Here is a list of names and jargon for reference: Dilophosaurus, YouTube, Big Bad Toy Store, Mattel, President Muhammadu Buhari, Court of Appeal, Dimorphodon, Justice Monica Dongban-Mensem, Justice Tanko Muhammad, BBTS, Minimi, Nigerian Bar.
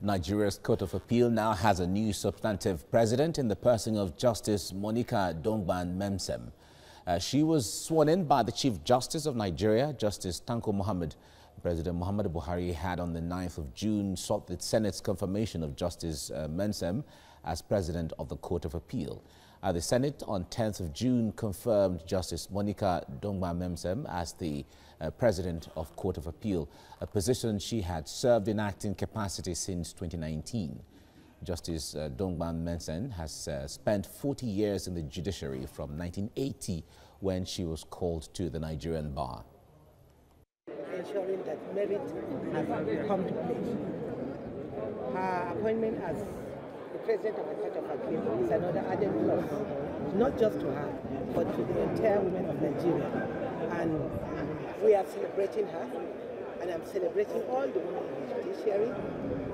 Nigeria's Court of Appeal now has a new substantive president in the person of Justice Monica Dongban-Mensem. She was sworn in by the Chief Justice of Nigeria, Justice Tanko Muhammad. President Muhammadu Buhari had on the 9th of June sought the Senate's confirmation of Justice Mensem as President of the Court of Appeal. The Senate on 10th of June confirmed Justice Monica Dongban-Mensem as the President of Court of Appeal, a position she had served in acting capacity since 2019. Justice Dongban-Mensem has spent 40 years in the judiciary from 1980 when she was called to the Nigerian Bar. Ensuring that merit has come to place. Her appointment as the President of the Court of Appeal is another added plus, not just to her, but to the entire women of Nigeria. And we are celebrating her, and I'm celebrating all the women in the judiciary.